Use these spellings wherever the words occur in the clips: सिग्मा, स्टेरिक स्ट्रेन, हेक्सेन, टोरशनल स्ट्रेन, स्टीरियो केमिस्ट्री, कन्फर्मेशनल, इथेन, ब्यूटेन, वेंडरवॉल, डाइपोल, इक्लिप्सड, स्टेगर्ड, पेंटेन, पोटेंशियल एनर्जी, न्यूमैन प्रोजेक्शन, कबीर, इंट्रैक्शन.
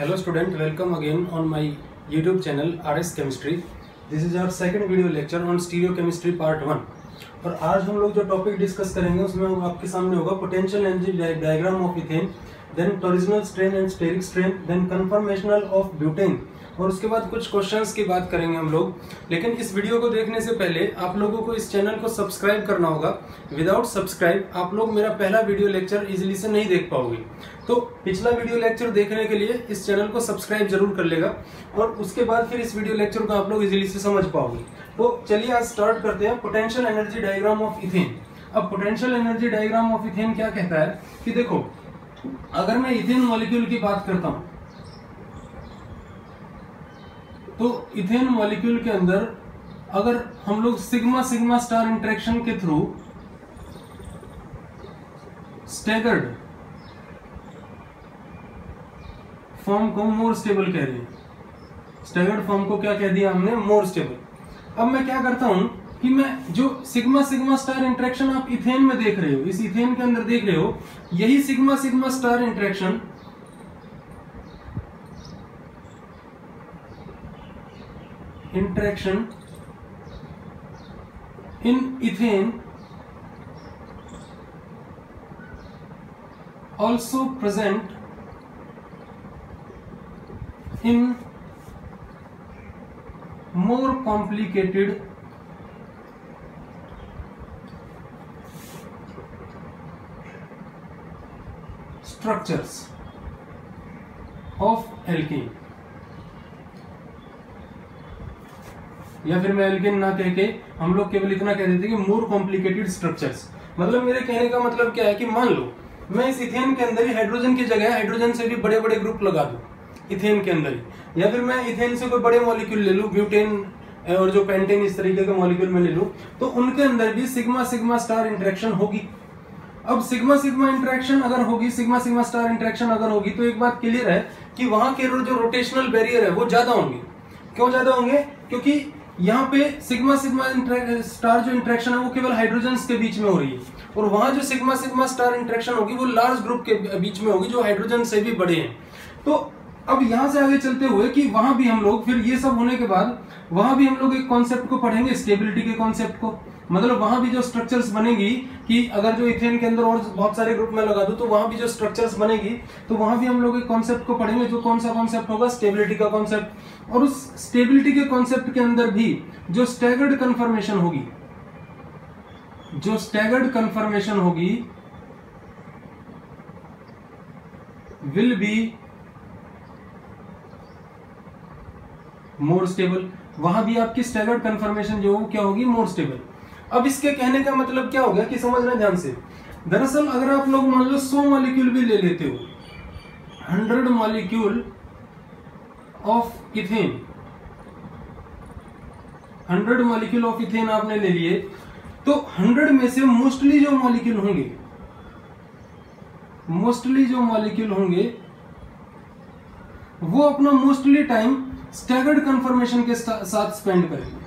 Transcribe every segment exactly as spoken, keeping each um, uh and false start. Hello student, welcome again on my YouTube channel R S chemistry. This is our second video lecture on स्टीरियो केमिस्ट्री part one. और आज हम लोग जो topic discuss करेंगे उसमें आपके सामने होगा पोटेंशियल एनर्जी diagram of इथेन, then टोरशनल स्ट्रेन and स्टेरिक स्ट्रेन, then कन्फर्मेशनल of ब्यूटेन, और उसके बाद कुछ क्वेश्चंस की बात करेंगे हम लोग। लेकिन इस वीडियो को देखने से पहले आप लोगों को इस चैनल को सब्सक्राइब करना होगा। विदाउट सब्सक्राइब आप लोग मेरा पहला वीडियो लेक्चर इजीली से नहीं देख पाओगे, तो पिछला वीडियो लेक्चर देखने के लिए इस चैनल को सब्सक्राइब जरूर कर लेगा, और उसके बाद फिर इस वीडियो लेक्चर को आप लोग इजीली से समझ पाओगे। तो चलिए आज स्टार्ट करते हैं पोटेंशियल एनर्जी diagram of इथेन। अब पोटेंशियल एनर्जी diagram of इथेन क्या कहता है कि देखो, अगर मैं इथेन मॉलिक्यूल की बात करता हूँ तो इथेन मॉलिक्यूल के अंदर अगर हम लोग सिग्मा सिग्मा स्टार इंट्रैक्शन के थ्रू स्टेगर्ड फॉर्म को मोर स्टेबल कह दिया, स्टेगर्ड फॉर्म को क्या कह दिया हमने? More stable. अब मैं क्या करता हूं कि मैं जो सिग्मा सिग्मा स्टार इंट्रैक्शन आप इथेन में देख रहे हो, इस इथेन के अंदर देख रहे हो, यही सिग्मा सिग्मा star इंट्रैक्शन interaction. In ethane also present in more complicated structures of alkene. या फिर मैं एल्केन ना कह के हम लोग केवल इतना कह देते कि मोर कॉम्प्लिकेटेड स्ट्रक्चर्स। मतलब मेरे कहने का मतलब क्या है कि मान लो मैं इस इथेन के अंदर ही हाइड्रोजन की जगह हाइड्रोजन से भी बड़े बड़े ग्रुप लगा दूं इथेन के अंदर ही, या फिर मैं इथेन से कोई बड़े मॉलिक्यूल ले लूं, ब्यूटेन और जो पेंटेन इस तरीके के मॉलिक्यूल में ले लूं, तो उनके अंदर भी सिग्मा सिग्मा स्टार इंट्रैक्शन होगी। अब सिग्मा सिग्मा इंट्रैक्शन अगर होगी, सिग्मा सिग्मा स्टार इंट्रैक्शन अगर होगी, तो एक बात क्लियर है कि वहां के जो रोटेशनल बैरियर है वो ज्यादा होंगे। क्यों ज्यादा होंगे? क्योंकि यहाँ पे सिग्मा सिग्मा स्टार जो इंट्रैक्शन है वो केवल हाइड्रोजन के बीच में हो रही है, और वहां जो सिग्मा सिग्मा स्टार इंट्रैक्शन होगी वो लार्ज ग्रुप के बीच में होगी जो हाइड्रोजन से भी बड़े हैं। तो अब यहाँ से आगे चलते हुए कि वहां भी हम लोग फिर ये सब होने के बाद वहां भी हम लोग एक कॉन्सेप्ट को पढ़ेंगे, स्टेबिलिटी के कॉन्सेप्ट को। मतलब वहां भी जो स्ट्रक्चर्स बनेगी कि अगर जो इथेन के अंदर और बहुत सारे ग्रुप में लगा दो तो वहां भी जो स्ट्रक्चर्स बनेगी, तो वहां भी हम लोग एक कॉन्सेप्ट को पढ़ेंगे जो कौन सा कॉन्सेप्ट होगा, स्टेबिलिटी का कॉन्सेप्ट। और उस स्टेबिलिटी के कॉन्सेप्ट के अंदर भी जो स्टेगर्ड कन्फर्मेशन होगी जो स्टेगर्ड कन्फर्मेशन होगी विल बी मोर स्टेबल। वहां भी आपकी स्टेगर्ड कन्फर्मेशन जो क्या होगी, मोर स्टेबल। अब इसके कहने का मतलब क्या हो गया कि समझना ध्यान से। दरअसल अगर आप लोग मान लो सौ मॉलिक्यूल भी ले लेते हो, hundred molecule of इथेन hundred molecule of इथेन आपने ले लिए, तो हंड्रेड में से मोस्टली जो मॉलिक्यूल होंगे मोस्टली जो मॉलिक्यूल होंगे वो अपना मोस्टली टाइम स्टेगर्ड कन्फर्मेशन के साथ स्पेंड करेंगे।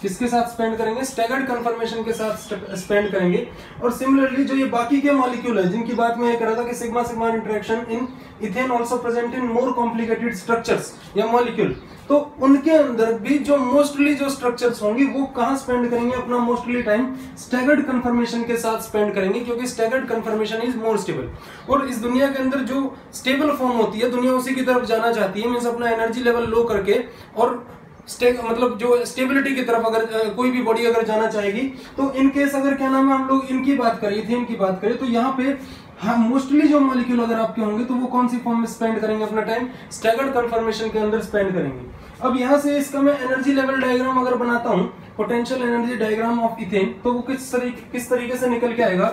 किसके साथ स्पेंड करेंगे? स्टेगर्ड कन्फर्मेशन के साथ स्पेंड करेंगे। और सिमिलरली जो ये बाकी के मॉलिक्यूल है जिनकी बात मैं ये कर रहा था कि सिग्मा सिग्मा interaction in इथेन also present in more complicated structures या मॉलिक्यूल, तो उनके अंदर भी जो मोस्टली जो स्ट्रक्चर्स होंगी वो कहाँ स्पेंड करेंगे अपना मोस्टली टाइम? स्टेगर्ड कन्फर्मेशन के साथ स्पेंड करेंगे, क्योंकि स्टेगर्ड conformation is more stable. और इस दुनिया के अंदर जो स्टेबल फॉर्म होती है, दुनिया उसी की तरफ जाना चाहती है, मीन्स अपना एनर्जी लेवल लो करके, और स्टेक मतलब जो स्टेबिलिटी की तरफ अगर कोई भी बॉडी अगर जाना चाहेगी, तो इन केस अगर क्या नाम है हम लोग इनकी बात करें, इथेन की बात करें, तो यहाँ पे हाँ मोस्टली जो मॉलिक्यूल अगर आपके होंगे तो वो कौन सी फॉर्म में स्पेंड करेंगे अपना टाइम? स्टेगर्ड कन्फर्मेशन के अंदर स्पेंड करेंगे। अब यहाँ से इसका मैं एनर्जी लेवल डायग्राम अगर बनाता हूँ, पोटेंशियल एनर्जी diagram of इथेन, तो वो किस तरीके किस तरीके से निकल के आएगा?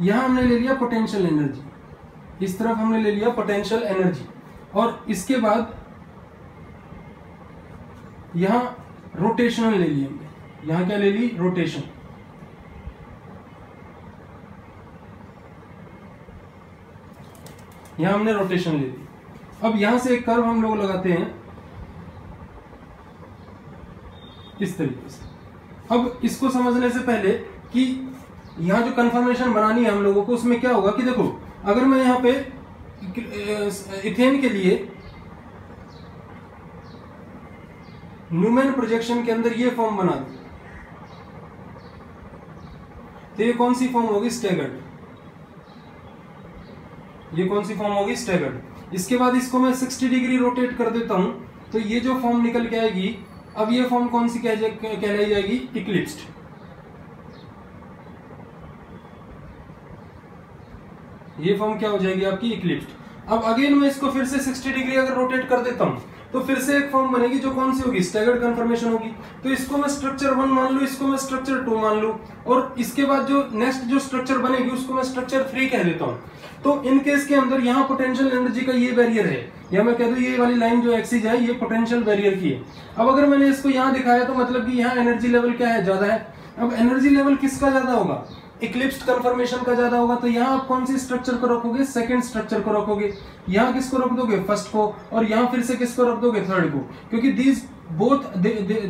यहाँ हमने ले लिया पोटेंशियल एनर्जी, इस तरफ हमने ले लिया पोटेंशियल एनर्जी, और इसके बाद यहां रोटेशनल ले ली हमने। यहां क्या ले ली? रोटेशन। यहां हमने रोटेशन ले ली। अब यहां से एक कर्व हम लोग लगाते हैं इस तरीके से। अब इसको समझने से पहले कि यहाँ जो कन्फर्मेशन बनानी है हम लोगों को उसमें क्या होगा कि देखो अगर मैं यहाँ पे इथेन के लिए न्यूमैन प्रोजेक्शन के अंदर ये फॉर्म बना दूं तो ये कौन सी फॉर्म होगी स्टेगर्ड, ये कौन सी फॉर्म होगी स्टेगर्ड। इसके बाद इसको मैं साठ डिग्री रोटेट कर देता हूं तो ये जो फॉर्म निकल के आएगी, अब ये फॉर्म कौन सी कहलाई जाएगी इक्लिप्सड। ये फॉर्म क्या हो जाएगी आपकी इक्लिप्सड। अब अगेन मैं इसको फिर से साठ डिग्री अगर रोटेट कर देता हूं तो फिर से एक फॉर्म बनेगी जो कौन सी होगी स्टेगर्ड कन्फर्मेशन होगी। तो इसको मैं स्ट्रक्चर वन मान लूं, इसको मैं स्ट्रक्चर टू मान लूं और इसके बाद जो नेक्स्ट जो स्ट्रक्चर बनेगी उसको मैं स्ट्रक्चर थ्री कह देता हूं। तो इन केस के अंदर यहाँ पोटेंशियल एनर्जी का ये बैरियर है, या मैं कह दूं ये वाली लाइन जो एक्सिस है ये पोटेंशियल बैरियर की है। अब अगर मैंने इसको यहाँ दिखाया तो मतलब कि यहाँ एनर्जी लेवल क्या है, ज्यादा है। अब एनर्जी लेवल किसका ज्यादा होगा, इक्लिप्सड कन्फर्मेशन का ज्यादा होगा। तो यहाँ आप कौन सी स्ट्रक्चर को रखोगे, सेकंड स्ट्रक्चर को रखोगे। यहाँ किसको रख दोगे, फर्स्ट को, और यहाँ फिर से किसको रख दोगे, थर्ड को, क्योंकि these both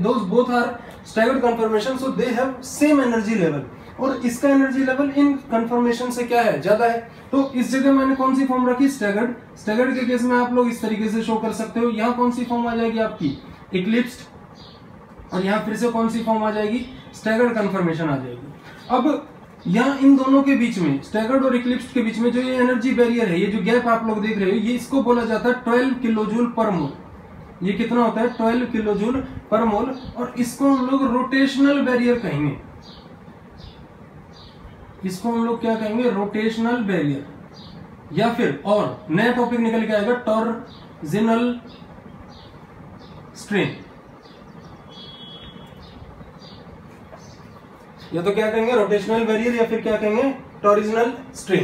those both are स्टेगर्ड conformation so they have same energy level और इसका एनर्जी लेवल इन कन्फर्मेशन से क्या है, ज्यादा है। तो इस जगह मैंने कौन सी फॉर्म रखी स्टेगर्ड। स्टेगर्ड के केस में आप लोग इस तरीके से शो कर सकते हो, यहाँ कौन सी फॉर्म आ जाएगी आपकी इक्लिप्सड और यहाँ फिर से कौन सी फॉर्म आ जाएगी स्टेगर्ड कन्फर्मेशन आ जाएगी। अब यहाँ इन दोनों के बीच में स्टेगर्ड और इक्लिप्सड के बीच में जो ये एनर्जी बैरियर है, ये जो गैप आप लोग देख रहे हो, ये इसको बोला जाता है ट्वेल्व किलो जूल पर मोल। ये कितना होता है ट्वेल्व किलो जूल पर मोल और इसको हम लोग रोटेशनल बैरियर कहेंगे। इसको हम लोग क्या कहेंगे, रोटेशनल बैरियर। या फिर और नया टॉपिक निकल के आएगा टोरशनल स्ट्रेन, या तो क्या कहेंगे रोटेशनल बैरियर या फिर क्या कहेंगे टॉरिजनल स्ट्रेन।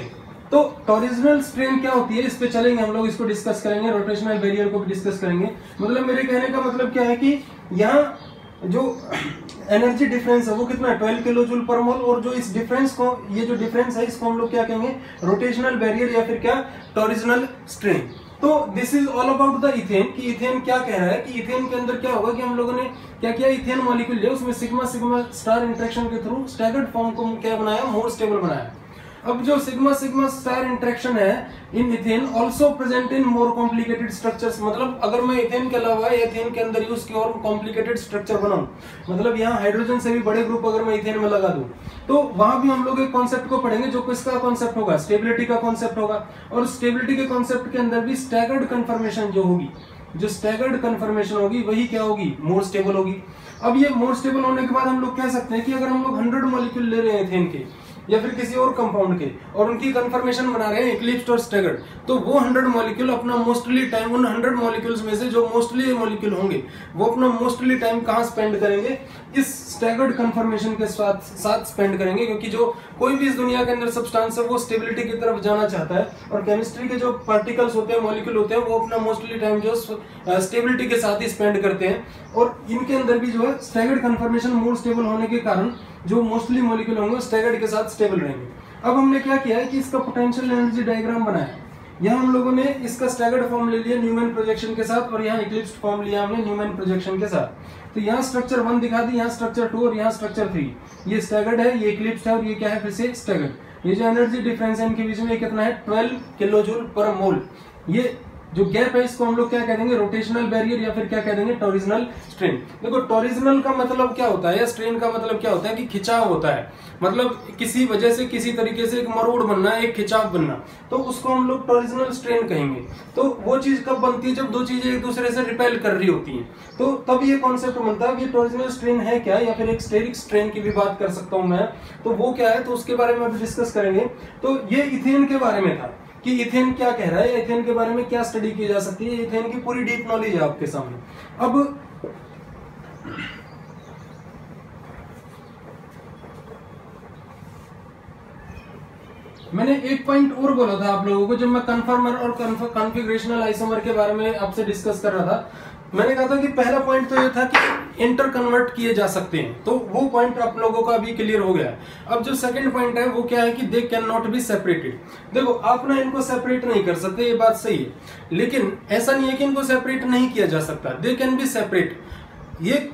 तो टॉरिजनल स्ट्रेन क्या होती है इस पे चलेंगे हम लोग, इसको डिस्कस करेंगे, रोटेशनल बैरियर को भी डिस्कस करेंगे। मतलब मेरे कहने का मतलब क्या है कि यहाँ जो एनर्जी डिफरेंस है वो कितना है ट्वेल्व किलो जूल पर मोल और जो इस डिफरेंस को, ये जो डिफरेंस है इसको हम लोग क्या कहेंगे रोटेशनल बैरियर या फिर क्या टॉरिजनल स्ट्रेन। तो this is all about the इथेन कि इथेन क्या कह रहा है कि इथेन के अंदर क्या होगा कि हम लोगों ने क्या किया, इथेन मॉलिक्यूल है उसमें सिग्मा सिग्मा स्टार इंट्रैक्शन के थ्रू स्टेगर्ड फॉर्म को क्या बनाया, मोर स्टेबल बनाया। अब जो सिग्मा सिग्मा स्टार इंट्रैक्शन है in इथेन also present in more complicated structures. मतलब अगर मैं इथेन के अलावा इथेन के अंदर यूज की और कॉम्प्लिकेटेड स्ट्रक्चर बनाऊं, मतलब यहाँ हाइड्रोजन से भी बड़े ग्रुप अगर मैं इथेन में लगा दूं तो वहां भी हम लोग एक कॉन्सेप्ट को पढ़ेंगे जो किसका कॉन्सेप्ट होगा, स्टेबिलिटी का कॉन्सेप्ट होगा। और स्टेबिलिटी के कॉन्सेप्ट के अंदर भी स्टेगर्ड कन्फर्मेशन जो होगी, जो स्टेगर्ड कन्फर्मेशन होगी वही क्या होगी, मोर स्टेबल होगी। अब ये मोर स्टेबल होने के बाद हम लोग कह सकते हैं कि अगर हम लोग हंड्रेड मॉलिक्यूल ले रहे हैं इथेन के या फिर किसी और कंपाउंड के और उनकी कन्फर्मेशन बना रहे हैं इक्लिप्सड और स्टेगर्ड, तो वो हंड्रेड मॉलिक्यूल अपना मोस्टली टाइम, उन हंड्रेड मॉलिक्यूल्स में से जो मोस्टली मॉलिक्यूल होंगे वो अपना मोस्टली टाइम कहाँ स्पेंड करेंगे, इस स्टेगर्ड कन्फर्मेशन के साथ साथ स्पेंड करेंगे। क्योंकि जो कोई भी इस दुनिया के अंदर सब्सटेंस है वो स्टेबिलिटी की तरफ जाना चाहता है और केमिस्ट्री के जो पार्टिकल्स होते हैं, मॉलिक्यूल होते हैं, वो अपना मोस्टली टाइम जो स्टेबिलिटी के साथ ही स्पेंड करते हैं। और इनके अंदर भी जो है स्टेगर्ड कन्फर्मेशन मोर स्टेबल होने के कारण जो मोस्टली मॉलिक्यूल होंगे स्टेगर्ड के साथ स्टेबल रहेंगे। अब हमने क्या किया है कि इसका पोटेंशियल एनर्जी डायग्राम बनाया। यहाँ हम लोगों ने इसका स्टेगर्ड फॉर्म ले लिया न्यूमैन प्रोजेक्शन के साथ और यहाँ इक्लिप्सड फॉर्म लिया हमने न्यूमैन प्रोजेक्शन के साथ। तो यहाँ स्ट्रक्चर वन दिखा दी, यहाँ स्ट्रक्चर टू और यहाँ स्ट्रक्चर थ्री। ये स्टेगर्ड है, ये इक्लिप्सड है और ये क्या है फिर से स्टेगर्ड। ये जो एनर्जी डिफरेंस है इनके बीच में कितना है ट्वेल्व किलो जूल पर मोल। ये जो गैप है इसको हम लोग क्या कह देंगे, रोटेशनल बैरियर या फिर क्या कह देंगे टॉरिजनल स्ट्रेन। देखो टॉरिजनल का मतलब क्या होता है या स्ट्रेन का मतलब क्या होता है कि खिंचाव होता है, मतलब किसी वजह से किसी तरीके से एक मरोड़ बनना, एक खिंचाव बनना, तो उसको हम लोग टॉरिजनल स्ट्रेन कहेंगे। तो वो चीज कब बनती है, जब दो चीजें एक दूसरे से रिपेल कर रही होती है, तो तब ये कॉन्सेप्ट बनता है कि टॉरिजनल स्ट्रेन है क्या, या फिर एक स्टेरिक स्ट्रेन की भी बात कर सकता हूँ मैं, तो वो क्या है, तो उसके बारे में अभी डिस्कस करेंगे। तो ये इथेन के बारे में था कि इथेन क्या कह रहा है, इथेन के बारे में क्या स्टडी की जा सकती है, इथेन की पूरी डीप नॉलेज है आपके सामने। अब मैंने एक पॉइंट और बोला था आप लोगों को जब मैं कन्फर्मर और कॉन्फिगरेशनल आइसोमर के बारे में आपसे डिस्कस कर रहा था, मैंने कहा था कि पहला पॉइंट तो ये था कि इंटर कन्वर्ट किए जा सकते हैं, तो वो पॉइंट आप लोगों का अभी क्लियर हो गया है। अब जो सेकंड पॉइंट है वो क्या है कि they can not be separated. देखो आप ना इनको सेपरेट नहीं कर सकते, ये बात सही है, लेकिन ऐसा नहीं है कि इनको सेपरेट नहीं किया जा सकता, दे कैन बी सेपरेट। ये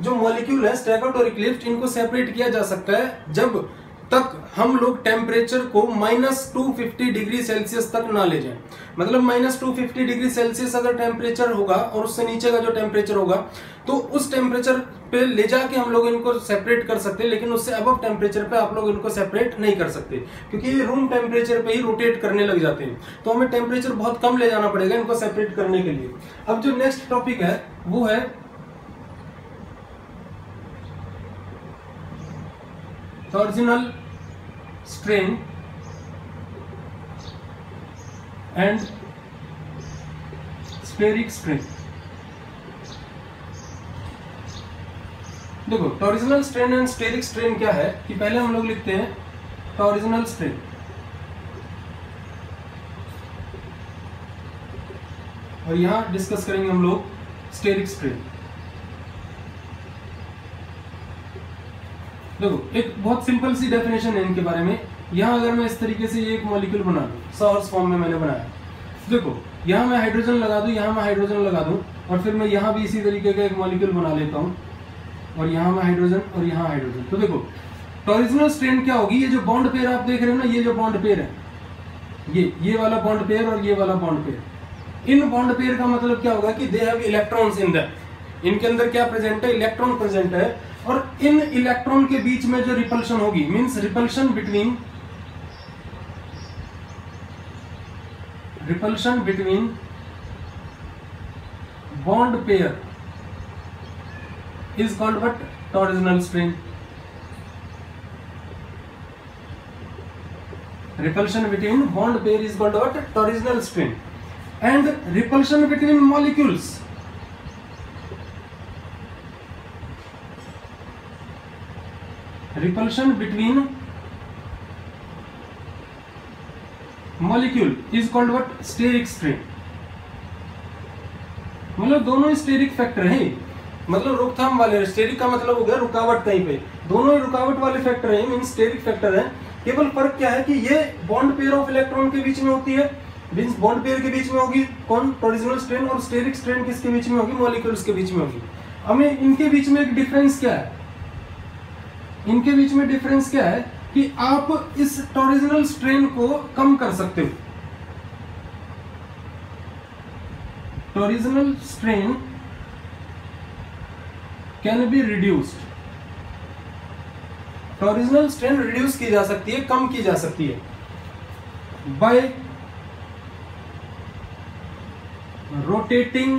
जो मॉलिक्यूल है स्टेगर्ड और इक्लिप्सड, इनको सेपरेट किया जा सकता है जब तक हम लोग टेम्परेचर को minus two fifty degree Celsius तक ना ले जाएं। मतलब minus two fifty degree Celsius अगर टेम्परेचर होगा और उससे नीचे का जो टेम्परेचर होगा तो उस टेम्परेचर पे ले जाके हम लोग इनको सेपरेट कर सकते हैं, लेकिन उससे अबव टेम्परेचर पे आप लोग इनको सेपरेट नहीं कर सकते क्योंकि ये रूम टेम्परेचर पे ही रोटेट करने लग जाते हैं। तो हमें टेम्परेचर बहुत कम ले जाना पड़ेगा इनको सेपरेट करने के लिए। अब जो नेक्स्ट टॉपिक है वो है टोरशनल स्ट्रेन and स्टेरिक स्ट्रेन। देखो टोरशनल स्ट्रेन and स्टेरिक स्ट्रेन क्या है कि पहले हम लोग लिखते हैं टोरशनल स्ट्रेन। और यहां डिस्कस करेंगे हम लोग स्टेरिक स्ट्रेन। देखो एक बहुत सिंपल सी डेफिनेशन है इनके बारे में। यहाँ अगर मैं इस तरीके से ये एक मॉलिक्यूल बना दूं, सॉर्स फॉर्म में मैंने बनाया, देखो यहाँ मैं हाइड्रोजन लगा दूं, यहाँ मैं हाइड्रोजन लगा दूं और फिर मैं यहाँ भी इसी तरीके का एक मॉलिक्यूल बना लेता हूँ और यहाँ मैं हाइड्रोजन और यहाँ हाइड्रोजन। तो देखो टॉरिजनल स्ट्रेन क्या होगी, ये जो बॉन्ड पेयर आप देख रहे हो ना, ये जो बॉन्ड पेयर है, ये ये वाला बॉन्ड पेयर और ये वाला बॉन्ड पेयर, इन बॉन्ड पेयर का मतलब क्या होगा कि they have electrons in that, इनके अंदर क्या प्रेजेंट है, इलेक्ट्रॉन प्रेजेंट है। और इन इलेक्ट्रॉन के बीच में जो रिपल्शन होगी, means repulsion between repulsion between bond pair is called what, torsional strain. Repulsion between bond pair is called what, torsional strain. And repulsion between molecules, repulsion between molecule is called what, स्टेरिक स्ट्रेन। मतलब दोनों steric factor हैं, मतलब रोकथाम वाले। Steric का मतलब हो गया रुकावट कहीं पे, दोनों रुकावट वाले फैक्टर हैं, मींस स्टेरिक फैक्टर है। केवल फर्क क्या है कि ये बॉन्ड पेयर ऑफ इलेक्ट्रॉन के बीच में होती है, मींस बॉन्ड पेयर के बीच में होगी, कौन, टॉर्जनल स्ट्रेन। और स्टेरिक स्ट्रेन किसके बीच में होगी, मॉलिक्यूल्स के बीच में होगी। हमें इनके बीच में एक डिफरेंस क्या है, इनके बीच में डिफरेंस क्या है कि आप इस टॉर्जनल स्ट्रेन को कम कर सकते हो। Torsional strain can be reduced, torsional strain reduce की जा सकती है, कम की जा सकती है बाय रोटेटिंग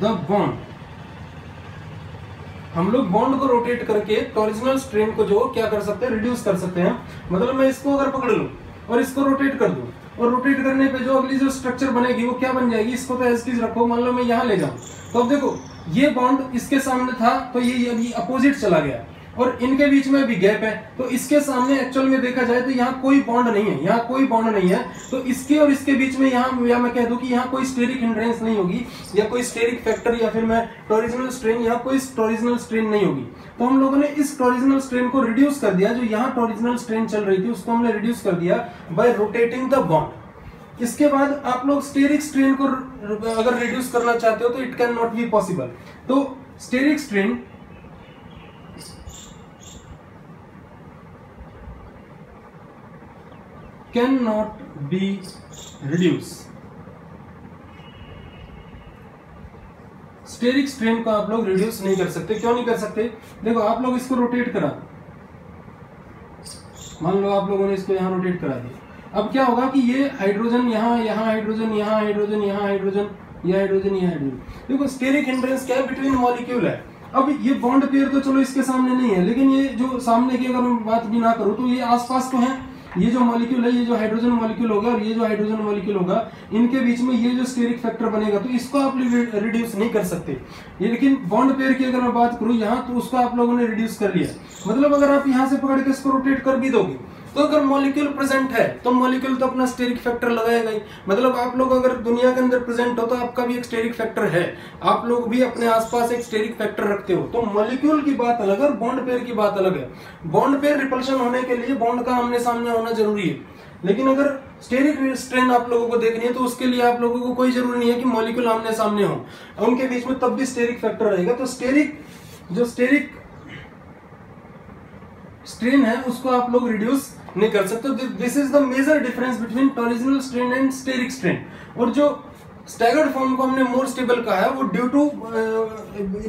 द बॉन्ड। हम लोग बॉन्ड को रोटेट करके टॉर्जनल स्ट्रेन को जो क्या कर सकते हैं, रिड्यूस कर सकते हैं। मतलब मैं इसको अगर पकड़ लूं और इसको रोटेट कर दूं, और रोटेट करने पे जो अगली जो स्ट्रक्चर बनेगी वो क्या बन जाएगी, इसको तो एज इट इज रखो, मान लो मैं यहाँ ले जाऊं, तो अब देखो ये बॉन्ड इसके सामने था तो ये अभी अपोजिट चला गया और इनके बीच में अभी गैप है, तो इसके सामने एक्चुअल में देखा जाए तो यहाँ कोई बॉन्ड नहीं है, यहाँ कोई बॉन्ड नहीं है। तो इसके और इसके बीच में यहाँ, या मैं कह दूं कि यहाँ कोई स्टेरिक हिंड्रेंस नहीं होगी, या कोई स्टेरिक फैक्टर, या फिर मैं टॉर्जनल स्ट्रेन, यहाँ कोई टॉर्जनल स्ट्रेन नहीं होगी। तो हम लोगों ने इस टॉर्जनल स्ट्रेन को रिड्यूस कर दिया, जो यहाँ टॉर्जनल स्ट्रेन चल रही थी उसको हमने रिड्यूस कर दिया बाय रोटेटिंग द बॉन्ड। इसके बाद आप लोग स्टेरिक स्ट्रेन को अगर रिड्यूस करना चाहते हो तो it can not be possible. तो स्टेरिक स्ट्रेन can not be reduce. स्टेरिक स्ट्रेन को आप लोग रिड्यूस नहीं कर सकते। क्यों नहीं कर सकते, देखो आप लोग इसको रोटेट करा, मान लो आप लोगों ने इसको यहाँ रोटेट करा दिया, अब क्या होगा कि ये हाइड्रोजन यहाँ, यहाँ हाइड्रोजन, यहाँ हाइड्रोजन, यहाँ हाइड्रोजन, यह हाइड्रोजन, यह हाइड्रोजन। देखो स्टेरिक हिंड्रेंस क्या है, बिटवीन मॉलिक्यूल है। अब ये बॉन्ड पेयर तो चलो इसके सामने नहीं है, लेकिन ये जो सामने की अगर मैं बात भी ना करूँ तो ये आसपास तो है, ये जो मॉलिक्यूल है, ये जो हाइड्रोजन मॉलिक्यूल होगा और ये जो हाइड्रोजन मॉलिक्यूल होगा, इनके बीच में ये जो स्टेरिक फैक्टर बनेगा तो इसको आप रिड्यूस नहीं कर सकते ये। लेकिन बॉन्ड पेयर की अगर मैं बात करूं यहाँ, तो उसको आप लोगों ने रिड्यूस कर लिया। मतलब अगर आप यहाँ से पकड़ के इसको रोटेट कर भी दोगे तो अगर मॉलिक्यूल प्रेजेंट है तो मॉलिक्यूल तो अपना स्टेरिक फैक्टर लगाएगा ही। मतलब आप लोग अगर दुनिया के अंदर प्रेजेंट हो तो आपका भी एक स्टेरिक फैक्टर है, आप लोग भी अपने आसपास एक स्टेरिक फैक्टर रखते हो। तो मॉलिक्यूल की बात अलग है और बॉन्ड पेयर की बात अलग है। बॉन्ड पेयर रिपल्शन होने के लिए बॉन्ड का आमने सामने होना जरूरी है, लेकिन अगर स्टेरिक स्ट्रेन आप लोगों को देखनी है तो उसके लिए आप लोगों को कोई जरूरी नहीं है कि मॉलिक्यूल आमने सामने हो, उनके बीच में तब भी स्टेरिक फैक्टर रहेगा। तो स्टेरिक जो स्टेरिक स्ट्रेन है उसको आप लोग रिड्यूस नहीं कर सकते. This is the major difference between टोरशनल स्ट्रेन and स्टेरिक स्ट्रेन. और जो स्टेगर्ड फॉर्म को हमने मोर स्टेबल कहा है वो due to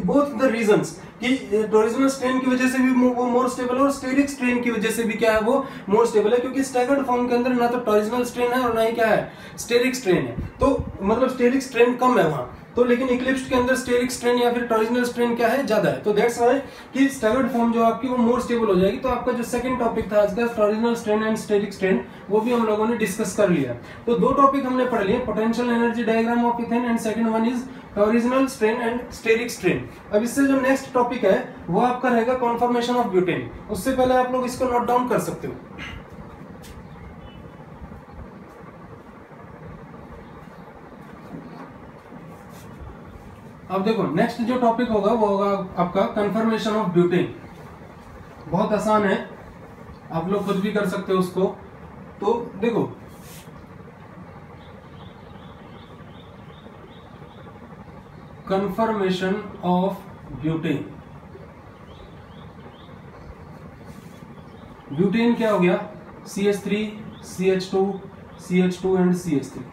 both the reasons कि टोरशनल स्ट्रेन की वजह से भी वो मोर स्टेबल है और स्टेरिक स्ट्रेन की वजह से भी क्या है वो मोर स्टेबल है, क्योंकि स्टेगर्ड फॉर्म के अंदर ना तो टोरशनल स्ट्रेन है और ना ही क्या है स्टेरिक स्ट्रेन है, तो मतलब स्टेरिक स्ट्रेन कम है वहाँ तो, लेकिन इक्लिप्सड के अंदर स्टेरिक स्ट्रेन या फिर टॉर्जनल स्ट्रेन क्या है ज्यादा है. तो दैट्स व्हाई कि स्टेगर्ड फॉर्म जो आपकी वो मोर स्टेबल हो जाएगी. तो आपका जो सेकंड टॉपिक था आज का torsional strain and स्टेरिक स्ट्रेन वो भी हम लोगों ने डिस्कस कर लिया. तो दो टॉपिक हमने पढ़ लिए, पोटेंशियल एनर्जी diagram of इथेन and second one is torsional strain and स्टेरिक स्ट्रेन. अब इससे जो नेक्स्ट टॉपिक है वो आपका रहेगा कन्फर्मेशनल ऑफ ब्यूटेन. उससे पहले आप लोग इसको नोट डाउन कर सकते हो. अब देखो नेक्स्ट जो टॉपिक होगा वो होगा आपका कन्फर्मेशन ऑफ ब्यूटेन. बहुत आसान है, आप लोग खुद भी कर सकते हो उसको. तो देखो कन्फर्मेशन ऑफ ब्यूटेन, ब्यूटेन क्या हो गया C H three, C H two, C H two and C H three,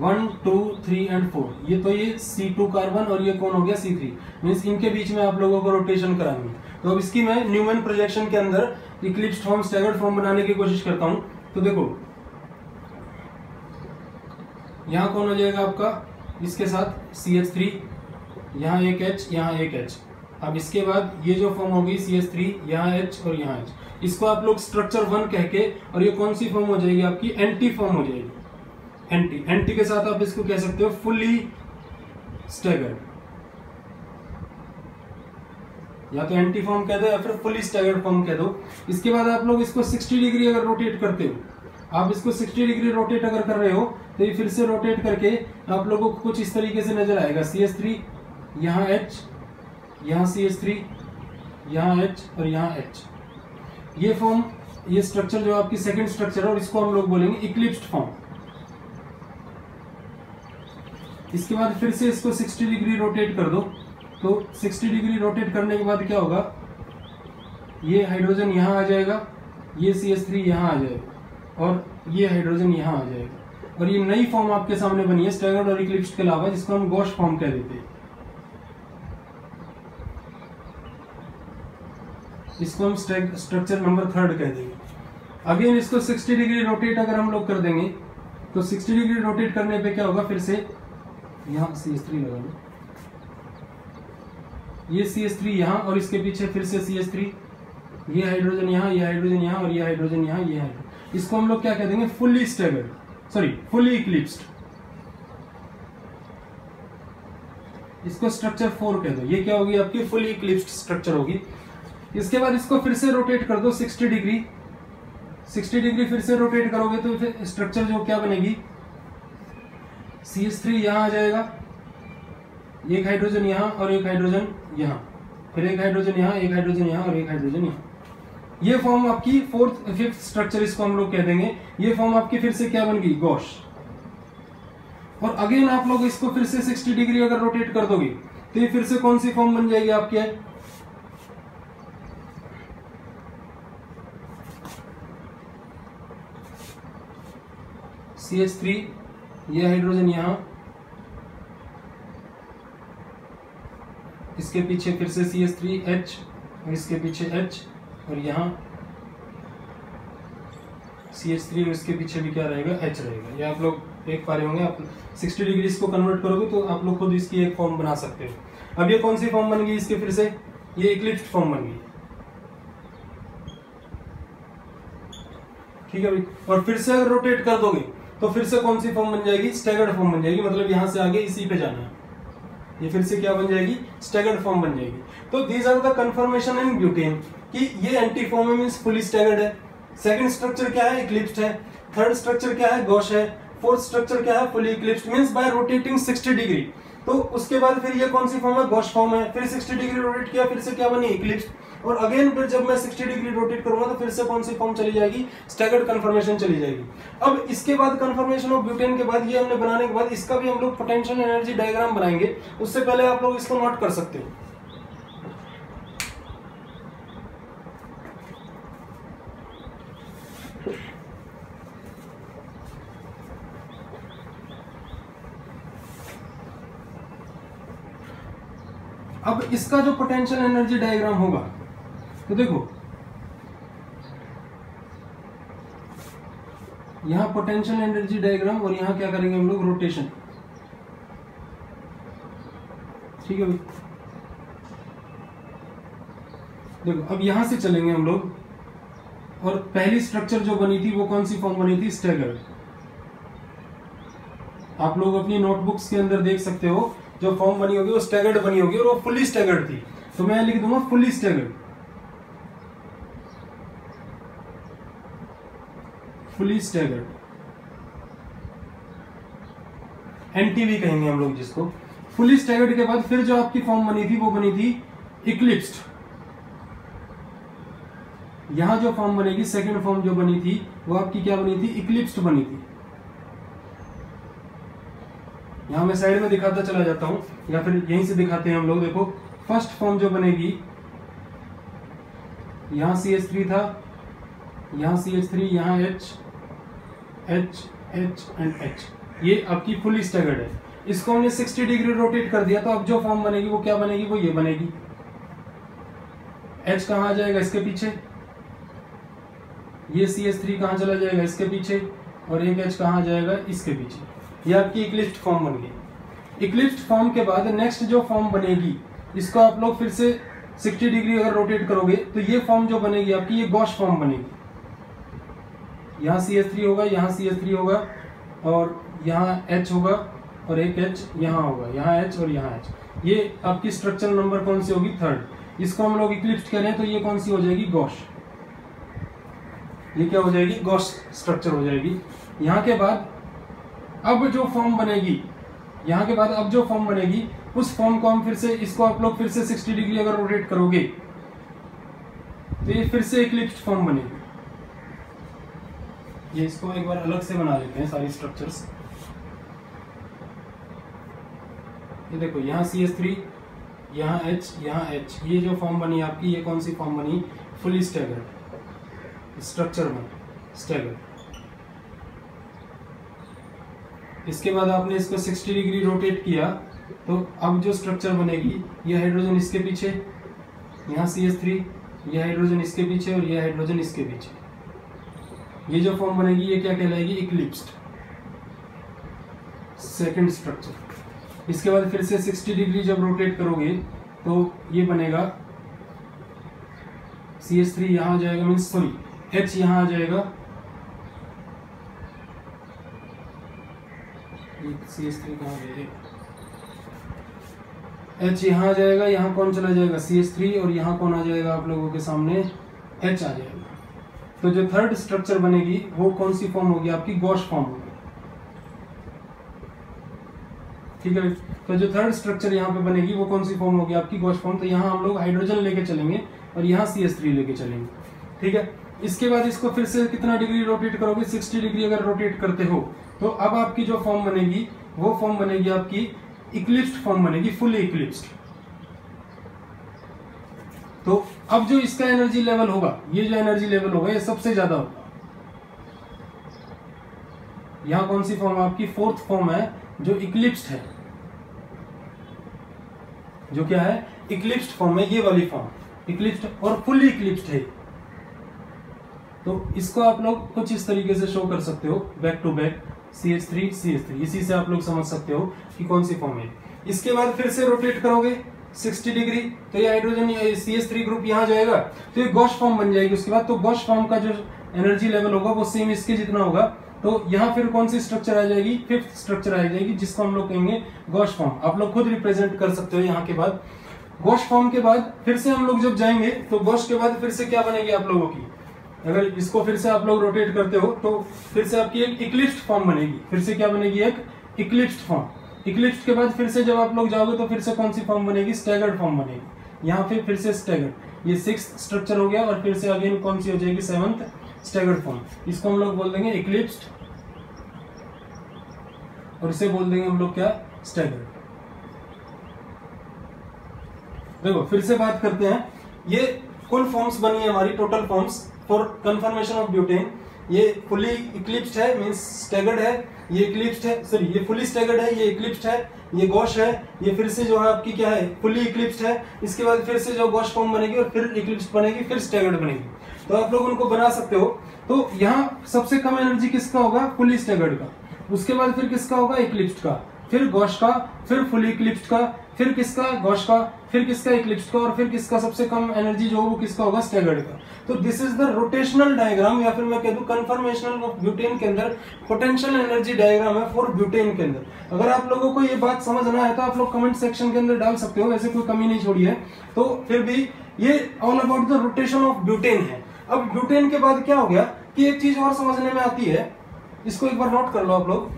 one two three and four. ये तो ये सी टू कार्बन और ये कौन हो गया सी थ्री, मीन्स इनके बीच में आप लोगों को रोटेशन करानी है. तो अब इसकी मैं न्यूमैन प्रोजेक्शन के अंदर इक्लिप्सड फॉर्म स्टेगर्ड फॉर्म बनाने की कोशिश करता हूं. तो देखो यहाँ कौन हो जाएगा आपका इसके साथ सी एच थ्री, यहाँ एक H, यहाँ एक H. अब इसके बाद ये जो फॉर्म होगी सी एच थ्री, यहाँ H और यहाँ H. इसको आप लोग स्ट्रक्चर वन कह के, और ये कौन सी फॉर्म हो जाएगी आपकी एंटी फॉर्म हो जाएगी. एंटी एंटी के साथ आप इसको कह सकते हो फुल्ली स्टेगर्ड, या तो एंटी फॉर्म कह दो या फिर फुल्ली स्टेगर्ड फॉर्म कह दो. इसके बाद आप लोग इसको सिक्सटी डिग्री अगर रोटेट करते हो, आप इसको सिक्सटी डिग्री रोटेट अगर कर रहे हो तो ये फिर से रोटेट करके आप लोगों को कुछ इस तरीके से नजर आएगा. सी एच थ्री यहाँ एच, यहाँ सी एच थ्री, यहाँ एच और यहाँ एच. ये फॉर्म, ये स्ट्रक्चर जो आपकी सेकेंड स्ट्रक्चर है और इसको हम लोग बोलेंगे इक्लिप्सड फॉर्म. इसके बाद फिर से इसको सिक्सटी डिग्री रोटेट कर दो, तो सिक्सटी डिग्री रोटेट करने के बाद क्या होगा, ये हाइड्रोजन यहाँ आ जाएगा, ये सी एच थ्री यहाँ आ जाएगा और ये हाइड्रोजन यहाँ आ जाएगा. और ये नई फॉर्म आपके सामने बनी है स्टेगर्ड और इक्लिप्सड के अलावा, जिसको हम गॉश फॉर्म कह देते हैं. इसको हम स्ट्रक्चर नंबर थर्ड कह देंगे. अगेन इसको सिक्सटी डिग्री रोटेट अगर हम लोग कर देंगे तो सिक्सटी डिग्री रोटेट करने पर क्या होगा, फिर से यहाँ सी एच थ्री लगा दो, ये सी एच थ्री यहाँ और इसके पीछे फिर से सी एच थ्री, ये हाइड्रोजन यहाँ, ये हाइड्रोजन यहाँ और ये हाइड्रोजन यहाँ, ये हाइड्रोजन. इसको हम लोग क्या कह देंगे fully स्टेगर्ड, sorry fully इक्लिप्सड. इसको स्ट्रक्चर फोर कह दो, ये क्या होगी आपकी फुल्ली इक्लिप्सड स्ट्रक्चर होगी. इसके बाद इसको फिर से रोटेट कर दो सिक्सटी डिग्री, सिक्सटी डिग्री फिर से रोटेट करोगे तो स्ट्रक्चर जो क्या बनेगी, सी एच थ्री यहाँ आ जाएगा, एक हाइड्रोजन यहाँ और एक हाइड्रोजन यहाँ, फिर एक हाइड्रोजन यहाँ, एक हाइड्रोजन यहाँ और एक हाइड्रोजन यहाँ. ये फॉर्म आपकी फोर्थ फिफ्थ स्ट्रक्चर, इसको हम लोग कह देंगे. ये फॉर्म आपकी फिर से क्या बन गई, गॉश. और अगेन आप लोग इसको फिर से सिक्सटी डिग्री अगर रोटेट कर दोगे तो ये फिर से कौन सी फॉर्म बन जाएगी आपकी, सी एच थ्री, ये हाइड्रोजन यहाँ, इसके पीछे फिर से सी एच थ्री एच और इसके पीछे H और यहाँ सी एच थ्री और इसके पीछे भी क्या रहेगा H रहेगा. ये आप लोग देख पा रहे होंगे. आप सिक्सटी डिग्री इसको कन्वर्ट करोगे तो आप लोग खुद इसकी एक फॉर्म बना सकते हो. अब ये कौन सी फॉर्म बन गई इसके, फिर से ये इक्लिप्सड फॉर्म बन गई. ठीक है भाई, और फिर से अगर रोटेट कर दोगे तो फिर से कौन सी फॉर्म बन जाएगी, स्टेगर्ड फॉर्म बन जाएगी. मतलब यहाँ से आगे इसी पे जाना है, ये फिर से क्या बन जाएगी, स्टेगर्ड फॉर्म बन जाएगी. तो these are the conformation in ब्यूटेन, कि ये एंटी फॉर्म है मींस फुली स्टेगर्ड है. सेकंड स्ट्रक्चर क्या है, इक्लिप्सड है. थर्ड स्ट्रक्चर क्या है, गॉश है. फोर्थ स्ट्रक्चर क्या है, fully इक्लिप्सड means by rotating sixty degree. तो उसके बाद फिर ये कौन सी फॉर्म है, गॉश फॉर्म है. फिर सिक्सटी डिग्री रोटेट किया, फिर से क्या बनी, इक्लिप्सड. और अगेन फिर जब मैं सिक्सटी डिग्री रोटेट करूंगा तो फिर से कौन सी फॉर्म चली जाएगी, स्टेगर्ड कन्फर्मेशन चली जाएगी. अब इसके बाद कन्फर्मेशन ऑफ ब्यूटेन के बाद ये हमने बनाने के बाद इसका भी हम लोग पोटेंशियल एनर्जी डायग्राम बनाएंगे. उससे पहले आप लोग इसको नोट कर सकते हो. अब इसका जो पोटेंशियल एनर्जी डायग्राम होगा तो देखो यहां पोटेंशियल एनर्जी डायग्राम और यहां क्या करेंगे हम लोग रोटेशन, ठीक है भाई। देखो अब यहां से चलेंगे हम लोग, और पहली स्ट्रक्चर जो बनी थी वो कौन सी फॉर्म बनी थी, स्टेगर्ड। आप लोग अपनी नोटबुक्स के अंदर देख सकते हो जो फॉर्म बनी होगी वो स्टेगर्ड बनी होगी और वो फुली स्टेगर्ड थी, तो मैं लिख दूंगा फुली स्टेगर्ड, फुली स्टेगर्ड एनटीवी कहेंगे हम लोग जिसको। फुली स्टेगर्ड के बाद फिर जो आपकी फॉर्म बनी थी वो बनी थी इक्लिप्सड। यहां जो फॉर्म बनेगी सेकंड फॉर्म जो बनी थी वो आपकी क्या बनी थी, इक्लिप्सड बनी थी। यहां मैं साइड में दिखाता चला जाता हूं या फिर यहीं से दिखाते हैं हम लोग। देखो फर्स्ट फॉर्म जो बनेगी, यहां सी एच थ्री था, यहां सी एच थ्री, यहां H H H and H, ये आपकी फुली स्टेगर्ड है। इसको हमने सिक्सटी डिग्री रोटेट कर दिया तो अब जो फॉर्म बनेगी वो क्या बनेगी, वो ये बनेगी। एच कहां आ जाएगा, इसके पीछे, ये सी एच थ्री कहां चला जाएगा, इसके पीछे, और एक एच कहां जाएगा, इसके पीछे। ये आपकी इक्लिप्स्ड फॉर्म बन गई। इक्लिप्स्ड फॉर्म के बाद नेक्स्ट जो फॉर्म बनेगी इसको आप लोग फिर से साठ डिग्री अगर रोटेट करोगे तो ये फॉर्म जो बनेगी आपकी ये गॉश फॉर्म बनेगी। यहाँ सी एच थ्री होगा, यहाँ सी एच थ्री होगा, और यहाँ H होगा, और एक H यहाँ होगा, यहाँ H और यहाँ H। ये आपकी स्ट्रक्चर नंबर कौन सी होगी, थर्ड। इसको हम लोग इक्लिप्स्ड करें तो ये कौन सी हो जाएगी, गॉश। ये क्या हो जाएगी, गॉश स्ट्रक्चर हो जाएगी। यहाँ के बाद अब जो फॉर्म बनेगी, यहाँ के बाद अब जो फॉर्म बनेगी उस फॉर्म को हम फिर से, इसको आप लोग फिर से साठ डिग्री अगर रोटेट करोगे तो ये फिर से इक्लिप्स्ड फॉर्म बनेगी। ये इसको एक बार अलग से बना लेते हैं सारी स्ट्रक्चर्स। ये देखो यहाँ सी एच थ्री, यहाँ एच, यहाँ एच, ये जो फॉर्म बनी आपकी ये कौन सी फॉर्म बनी, फुली स्टेगर्ड स्ट्रक्चर बनी, स्टेगर्ड। इसके बाद आपने इसको साठ डिग्री रोटेट किया तो अब जो स्ट्रक्चर बनेगी, ये हाइड्रोजन इसके पीछे, यहाँ सी एच थ्री, यह हाइड्रोजन इसके पीछे, और यह हाइड्रोजन इसके पीछे। ये जो फॉर्म बनेगी ये क्या कहलाएगी, इक्लिप्स्ड, सेकंड स्ट्रक्चर। इसके बाद फिर से साठ डिग्री जब रोटेट करोगे तो ये बनेगा सी एच थ्री यहाँ आ जाएगा, मीन्स सॉरी एच यहाँ आ जाएगा, सी एच थ्री कहाँ गए, एच यहाँ आ जाएगा, यहाँ कौन चला जाएगा, सी एच थ्री, और यहाँ कौन आ जाएगा आप लोगों के सामने, एच आ जाएगा। तो जो थर्ड स्ट्रक्चर बनेगी वो कौन सी फॉर्म होगी, आपकी गॉश फॉर्म होगी, ठीक है। तो जो थर्ड स्ट्रक्चर यहाँ पे बनेगी वो कौन सी फॉर्म होगी, आपकी गॉश फॉर्म। तो यहाँ हम लोग हाइड्रोजन लेके चलेंगे और यहाँ सी एच थ्री लेके चलेंगे, ठीक है। इसके बाद इसको फिर से कितना डिग्री रोटेट करोगे, साठ डिग्री अगर रोटेट करते हो तो अब आपकी जो फॉर्म बनेगी वो फॉर्म बनेगी आपकी इक्लिप्स्ड फॉर्म बनेगी, फुली इक्लिप्स्ड। तो अब जो इसका एनर्जी लेवल होगा, ये जो एनर्जी लेवल होगा ये सबसे ज्यादा होगा। यहां कौन सी फॉर्म आपकी फोर्थ फॉर्म है जो इक्लिप्स्ड है, जो क्या है, इक्लिप्स्ड फॉर्म है, ये वाली फॉर्म इक्लिप्स्ड और फुली इक्लिप्स्ड है। तो इसको आप लोग कुछ इस तरीके से शो कर सकते हो, back to back C H three C H three, इसी से आप लोग समझ सकते हो कि कौन सी फॉर्म है। इसके बाद फिर से रोटेट करोगे साठ डिग्री तो ये hydrogen C H three group यहाँ जाएगा तो ये गॉश फॉर्म बन जाएगी। उसके बाद तो गॉश फॉर्म का जो एनर्जी लेवल होगा वो सेम इसके जितना होगा। तो यहाँ फिर कौन सी स्ट्रक्चर आ जाएगी, फिफ्थ स्ट्रक्चर आ जाएगी जिसको हम लोग कहेंगे गॉश फॉर्म। आप लोग खुद रिप्रेजेंट कर सकते हो। यहाँ के बाद गॉश फॉर्म के बाद फिर से हम लोग जब जाएंगे तो गॉश के बाद फिर से क्या बनेगी आप लोगों की, अगर इसको फिर से आप लोग रोटेट करते हो तो फिर से आपकी एक इक्लिप्स्ड फॉर्म बनेगी। फिर से क्या बनेगी, एक इक्लिप्स्ड फॉर्म। इक्लिप्स्ड के बाद फिर से जब आप लोग जाओगे तो फिर से कौन सी फॉर्म बनेगी, स्टेगर्ड फॉर्म बनेगी। यहाँ पे फिर से स्टेगर्ड, ये सिक्स्थ स्ट्रक्चर हो गया, और फिर से अगेन कौन सी हो जाएगी, सेवंथ स्टेगर्ड फॉर्म। इसको हम लोग बोल देंगे इक्लिप्स्ड और इसे बोल देंगे हम लोग क्या, स्टेगर्ड। देखो फिर से बात करते हैं, ये कुल फॉर्म्स बनी है हमारी, total forms for conformation of ब्यूटेन। ये फुली इक्लिप्सड है, मींस स्टेगर्ड है, ये इक्लिप्सड है, सॉरी ये फुली स्टेगर्ड है, ये इक्लिप्सड है, ये गॉश है, ये फिर से जो है आपकी क्या है फुली इक्लिप्सड है, इसके बाद फिर से जो गॉश फॉर्म बनेगी और फिर इक्लिप्सड बनेगी, फिर स्टेगर्ड बनेगी। तो आप लोग उनको बना सकते हो। तो यहाँ सबसे कम एनर्जी किसका होगा, फुली स्टेगर्ड का, उसके बाद फिर किसका होगा इक्लिप्सड का, फिर गॉश का, फिर फुली इक्लिप्सड का, फिर किसका गॉश का, फिर किसका इक्लिप्स का, और फिर किसका सबसे कम एनर्जी जो वो किसका होगा स्टेगर्ड का। तो this is the rotational diagram, या फिर मैं कह दूं कन्फर्मेशनल ऑफ ब्यूटेन के अंदर पोटेंशियल एनर्जी डायग्राम है फॉर ब्यूटेन के अंदर। अगर आप लोगों को ये बात समझना है तो आप लोग कमेंट सेक्शन के अंदर डाल सकते हो, वैसे कोई कमी नहीं छोड़ी है। तो फिर भी ये all about the rotation of ब्यूटेन है। अब ब्यूटेन के बाद क्या हो गया कि एक चीज और समझने में आती है, इसको एक बार नोट कर लो आप लोग।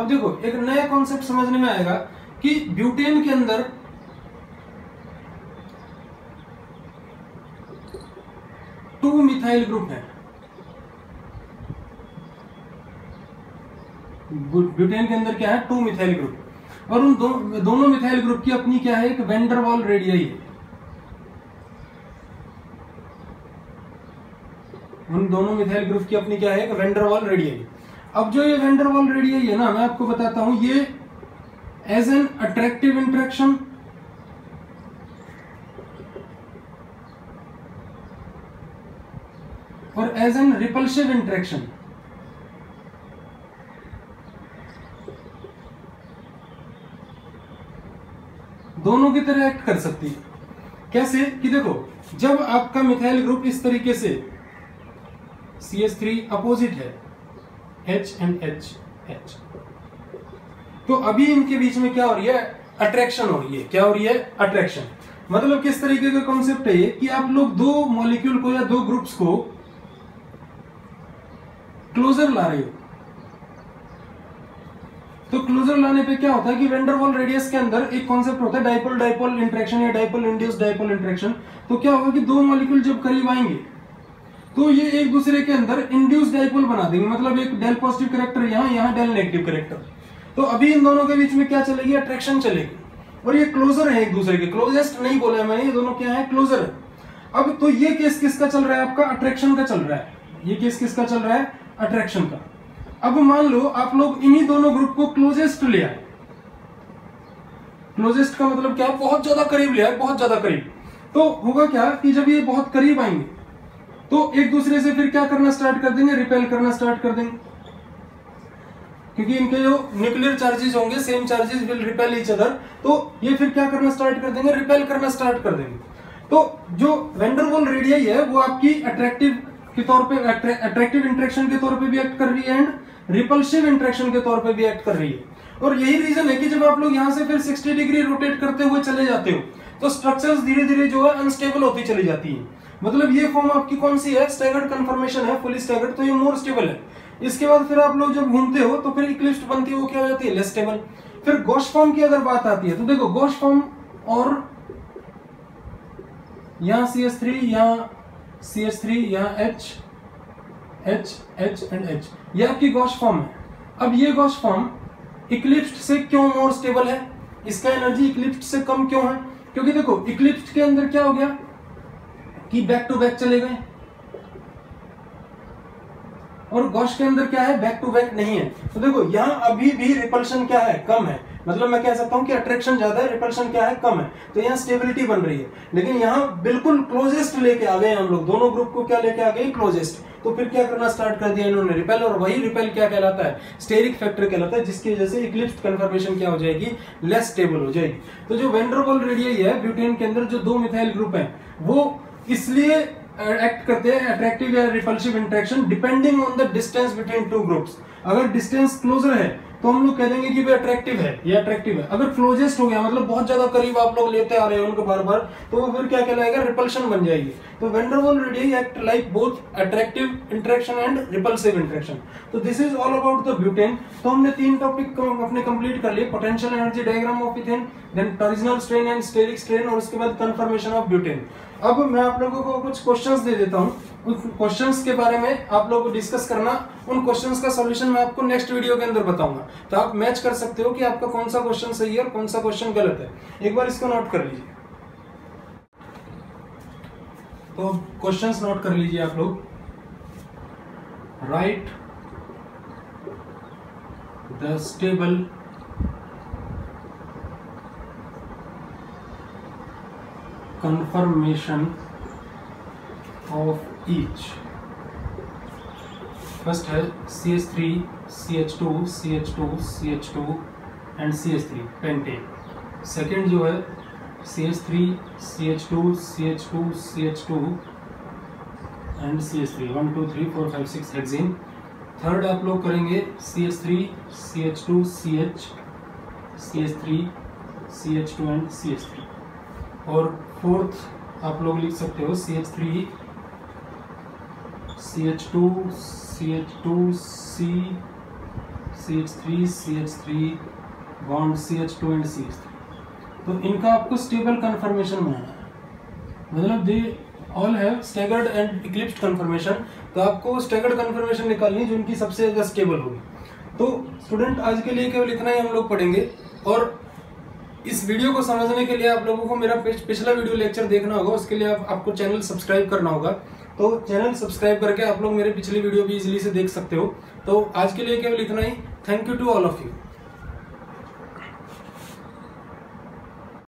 अब देखो एक नया कॉन्सेप्ट समझने में आएगा कि ब्यूटेन के अंदर टू मिथाइल ग्रुप है, ब्यूटेन के अंदर क्या है टू मिथाइल ग्रुप, और उन दो, दोनों मिथाइल ग्रुप की अपनी क्या है एक वेंडरवॉल रेडियाई है, उन दोनों मिथाइल ग्रुप की अपनी क्या है एक वेंडरवॉल रेडियाई। अब जो ये वेंडरवॉल रेडियाई है ना, मैं आपको बताता हूं, ये एज एन अट्रैक्टिव इंट्रैक्शन और एज एन रिपल्सिव इंट्रैक्शन, दोनों की तरह एक्ट कर सकती है। कैसे कि देखो, जब आपका मिथाइल ग्रुप इस तरीके से सी एच थ्री अपोजिट है H and H, H, तो अभी इनके बीच में क्या हो रही है अट्रैक्शन हो रही है, क्या हो रही है अट्रैक्शन। मतलब किस तरीके का कॉन्सेप्ट है ये कि आप लोग दो मॉलिक्यूल को या दो ग्रुप्स को क्लोजर ला रहे हो। तो क्लोजर लाने पे क्या होता है कि वेंडरवॉल रेडियस के अंदर एक कॉन्सेप्ट होता है डाइपोल डाइपोल इंट्रैक्शन या डाइपोल इंड्यूस डाइपोल इंट्रैक्शन। तो क्या होगा कि दो मॉलिक्यूल जब करीब आएंगे तो ये एक दूसरे के अंदर इंड्यूस डाइपोल बना देंगे, मतलब एक डेल पॉजिटिव करेक्टर यहाँ, यहाँ डेल नेगेटिव करेक्टर। तो अभी इन दोनों के बीच में क्या चलेगी अट्रैक्शन चलेगी, और ये क्लोजर है एक दूसरे के, क्लोजेस्ट नहीं बोला है मैंने, ये दोनों क्या है क्लोजर है। अब तो ये केस किसका चल रहा है आपका अट्रैक्शन का चल रहा है, ये केस किसका चल रहा है अट्रैक्शन का। अब मान लो आप लोग इन्हीं दोनों ग्रुप को क्लोजेस्ट ले आए, क्लोजेस्ट का मतलब क्या है बहुत ज्यादा करीब ले आए, बहुत ज्यादा करीब। तो होगा क्या कि जब ये बहुत करीब आएंगे तो एक दूसरे से फिर क्या करना स्टार्ट कर देंगे, रिपेल करना स्टार्ट कर देंगे, क्योंकि इनके जो न्यूक्लियर चार्जेस होंगे same charges will repel each other. तो ये फिर क्या करना स्टार्ट कर देंगे, रिपेल करना स्टार्ट कर देंगे। तो जो वेंडरवॉल रेडियाई है वो आपकी अट्रैक्टिव के तौर पे, अट्रैक्टिव इंट्रैक्शन के तौर पे भी एक्ट कर रही है एंड रिपल्सिव इंट्रैक्शन के तौर पे भी एक्ट कर रही है। और यही रीजन है कि जब आप लोग यहां से फिर सिक्सटी डिग्री रोटेट करते हुए चले जाते हो तो स्ट्रक्चर्स धीरे धीरे जो है अनस्टेबल होती चली जाती है। मतलब ये फॉर्म आपकी कौन सी है स्टेगर्ड कन्फर्मेशन है, फुली स्टेगर्ड, तो ये मोर स्टेबल है। इसके बाद फिर आप लोग जब घूमते हो तो फिर इक्लिप्सड बनती है, वो क्या हो जाती है लेस स्टेबल। फिर गॉश फॉर्म की अगर बात आती है तो देखो गॉश फॉर्म, और यहाँ सी एस थ्री, यहाँ सी एस थ्री, यहाँ H H H and H, ये आपकी गॉश फॉर्म है। अब ये गॉश फॉर्म इक्लिप्सड से क्यों मोर स्टेबल है, इसका एनर्जी इक्लिप्सड से कम क्यों है, क्योंकि देखो इक्लिप्सड के अंदर क्या हो गया कि बैक टू बैक चले गए, और गॉश के अंदर क्या है बैक टू बैक नहीं है। तो देखो यहाँ अभी भी रिपल्शन क्या है कम है, मतलब मैं कह सकता हूँ कि अट्रैक्शन ज्यादा है, रिपल्शन क्या है कम है, तो यहाँ स्टेबिलिटी बन रही है। लेकिन यहाँ बिल्कुल क्लोजेस्ट लेके आ गए हम लोग, दोनों ग्रुप को क्या लेके आ गए क्लोजेस्ट। तो फिर क्या करना स्टार्ट कर दिया इन्होंने रिपेल, और वही रिपेल क्या कहलाता है स्टेरिक फैक्टर कहलाता है, जिसकी वजह से इक्लिप्सड कन्फर्मेशन क्या हो जाएगी लेस स्टेबल हो जाएगी। तो जो वेंडरवॉल रेडियाई है ब्यूटेन के अंदर, जो दो मिथाइल ग्रुप है वो इसलिए एक्ट करते हैं अट्रैक्टिव या repulsive इंट्रैक्शन depending on the distance between two groups. अगर डिस्टेंस क्लोजर है तो हम लोग कह देंगे कि वे अट्रैक्टिव है, ये अट्रैक्टिव है। अगर क्लोजेस्ट हो गया मतलब बहुत ज्यादा करीब आप लोग लेते आ रहे हो उनको बार बार, तो वो फिर क्या कहलाएगा रिपल्शन बन जाएगी। तो वेंडरवॉल radii act like both attractive इंट्रैक्शन and repulsive इंट्रैक्शन। तो this is all about the ब्यूटेन। तो हमने तीन टॉपिक अपने कंप्लीट कर लिए, पोटेंशियल एनर्जी diagram of इथेन, then टोरशनल स्ट्रेन and स्टेरिक स्ट्रेन, और उसके बाद कन्फर्मेशन ऑफ ब्यूटेन। अब मैं आप लोगों को कुछ क्वेश्चंस दे देता हूँ, उन क्वेश्चंस के बारे में आप लोग डिस्कस करना, उन क्वेश्चंस का सॉल्यूशन मैं आपको नेक्स्ट वीडियो के अंदर बताऊंगा। तो आप मैच कर सकते हो कि आपका कौन सा क्वेश्चन सही है और कौन सा क्वेश्चन गलत है। एक बार इसको नोट कर लीजिए, तो क्वेश्चंस नोट कर लीजिए आप लोग। Right the stable conformation of each. First है C H three C H two C H two C H two and C H three पेंटेन। Second जो है C H three C H two C H two C H two and C H three one two three four five six हेक्सेन। Third आप लोग करेंगे C H three C H two C H C H three C H two and C H three. और fourth आप लोग लिख सकते हो C H three C H two C H two C C H three C H three bond C H two and C H three. तो इनका आपको stable conformation बनाना है, मतलब they all have स्टेगर्ड and इक्लिप्सड conformation. तो आपको स्टेगर्ड conformation निकालनी जो इनकी सबसे ज़्यादा स्टेबल होगी। तो स्टूडेंट आज के लिए केवल इतना ही हम लोग पढ़ेंगे, और इस वीडियो को समझने के लिए आप लोगों को मेरा पिछला वीडियो लेक्चर देखना होगा, उसके लिए आप, आपको चैनल सब्सक्राइब करना होगा। तो चैनल सब्सक्राइब करके आप लोग मेरे पिछले वीडियो भी इजीली से देख सकते हो। तो आज के लिए केवल इतना ही। Thank you to all of you.